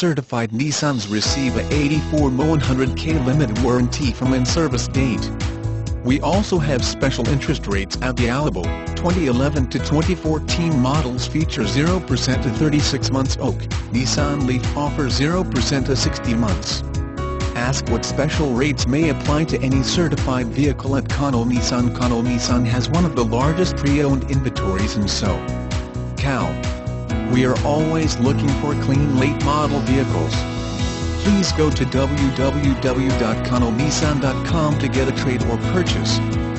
certified Nissans receive a 84-100K limit warranty from in-service date. We also have special interest rates at the Alamo. 2011 to 2014 models feature 0% to 36 months OAK. Nissan LEAF offers 0% to 60 months. Ask what special rates may apply to any certified vehicle at Connell Nissan. Connell Nissan has one of the largest pre-owned inventories in SoCal. We are always looking for clean late model vehicles. Please go to www.connellnissan.com to get a trade or purchase.